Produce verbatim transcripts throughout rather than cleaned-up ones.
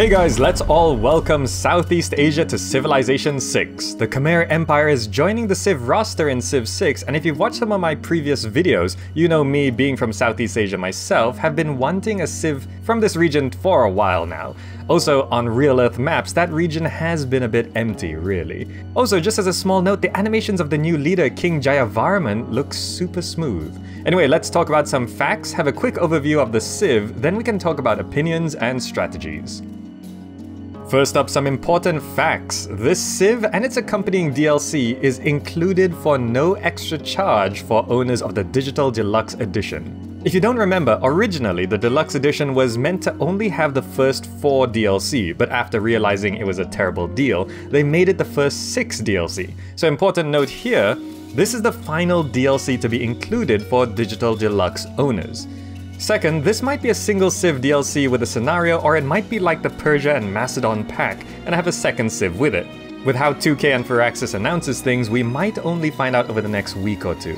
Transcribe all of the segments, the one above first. Hey guys, let's all welcome Southeast Asia to Civilization six. The Khmer Empire is joining the Civ roster in Civ six, and if you've watched some of my previous videos, you know me, being from Southeast Asia myself, have been wanting a Civ from this region for a while now. Also, on real Earth maps, that region has been a bit empty, really. Also, just as a small note, the animations of the new leader, King Jayavarman, look super smooth. Anyway, let's talk about some facts, have a quick overview of the Civ, then we can talk about opinions and strategies. First up, some important facts. This Civ and its accompanying D L C is included for no extra charge for owners of the Digital Deluxe Edition. If you don't remember, originally the Deluxe Edition was meant to only have the first four D L C, but after realizing it was a terrible deal, they made it the first six D L C. So important note here, this is the final D L C to be included for Digital Deluxe owners. Second, this might be a single Civ D L C with a scenario, or it might be like the Persia and Macedon pack, and have a second Civ with it. With how two K and four axis announces things, we might only find out over the next week or two.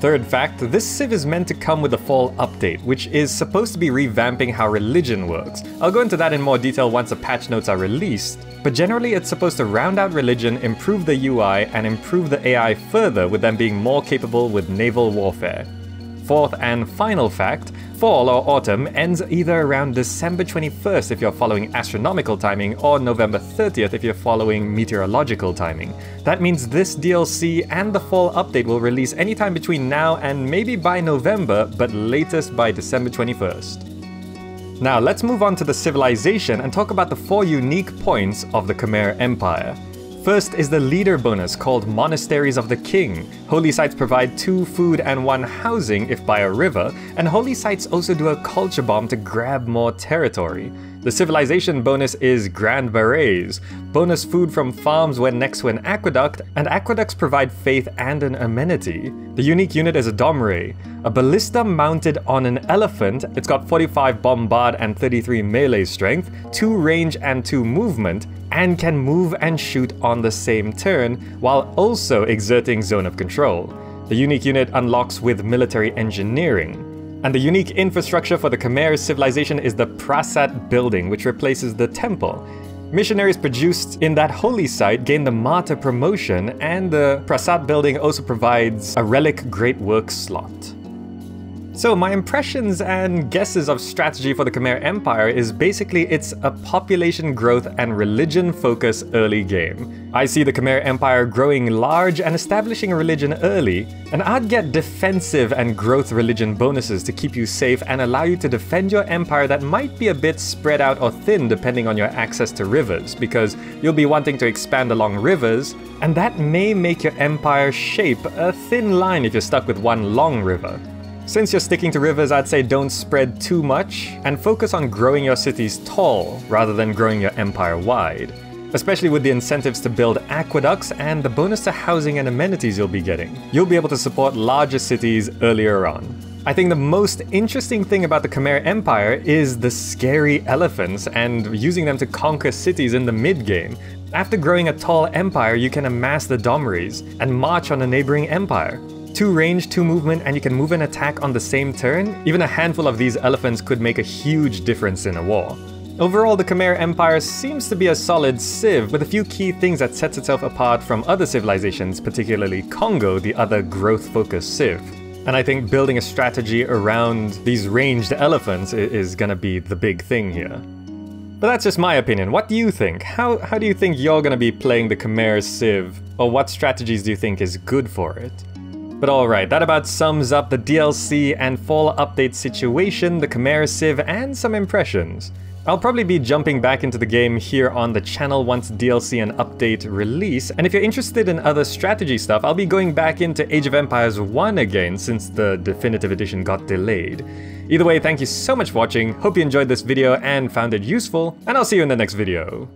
Third fact, this Civ is meant to come with the fall update, which is supposed to be revamping how religion works. I'll go into that in more detail once the patch notes are released, but generally it's supposed to round out religion, improve the U I, and improve the A I further, with them being more capable with naval warfare. Fourth and final fact, fall or autumn ends either around December twenty-first if you're following astronomical timing, or November thirtieth if you're following meteorological timing. That means this D L C and the fall update will release anytime between now and maybe by November, but latest by December twenty-first. Now let's move on to the civilization and talk about the four unique points of the Khmer Empire. First is the leader bonus called Monasteries of the King. Holy sites provide two food and one housing if by a river, and holy sites also do a culture bomb to grab more territory. The civilization bonus is Grand Barays. Bonus food from farms when next to an aqueduct, and aqueducts provide faith and an amenity. The unique unit is a Domrey, a ballista mounted on an elephant. It's got forty-five bombard and thirty-three melee strength, two range and two movement, and can move and shoot on the same turn, while also exerting zone of control. The unique unit unlocks with military engineering. And the unique infrastructure for the Khmer civilization is the Prasat building, which replaces the temple. Missionaries produced in that holy site gain the martyr promotion, and the Prasat building also provides a relic great work slot. So my impressions and guesses of strategy for the Khmer Empire is basically it's a population growth and religion focus early game. I see the Khmer Empire growing large and establishing a religion early, and I'd get defensive and growth religion bonuses to keep you safe and allow you to defend your empire that might be a bit spread out or thin depending on your access to rivers, because you'll be wanting to expand along rivers, and that may make your empire shape a thin line if you're stuck with one long river. Since you're sticking to rivers, I'd say don't spread too much, and focus on growing your cities tall rather than growing your empire wide. Especially with the incentives to build aqueducts and the bonus to housing and amenities you'll be getting. You'll be able to support larger cities earlier on. I think the most interesting thing about the Khmer Empire is the scary elephants and using them to conquer cities in the mid-game. After growing a tall empire, you can amass the Domries and march on a neighboring empire. Two range, two movement, and you can move and attack on the same turn. Even a handful of these elephants could make a huge difference in a war. Overall, the Khmer Empire seems to be a solid Civ, with a few key things that sets itself apart from other civilizations, particularly Congo, the other growth-focused Civ. And I think building a strategy around these ranged elephants is gonna be the big thing here. But that's just my opinion. What do you think? How, how do you think you're gonna be playing the Khmer Civ? Or what strategies do you think is good for it? But alright, that about sums up the D L C and fall update situation, the Khmer Civ, and some impressions. I'll probably be jumping back into the game here on the channel once D L C and update release, and if you're interested in other strategy stuff, I'll be going back into Age of Empires one again since the Definitive Edition got delayed. Either way, thank you so much for watching, hope you enjoyed this video and found it useful, and I'll see you in the next video.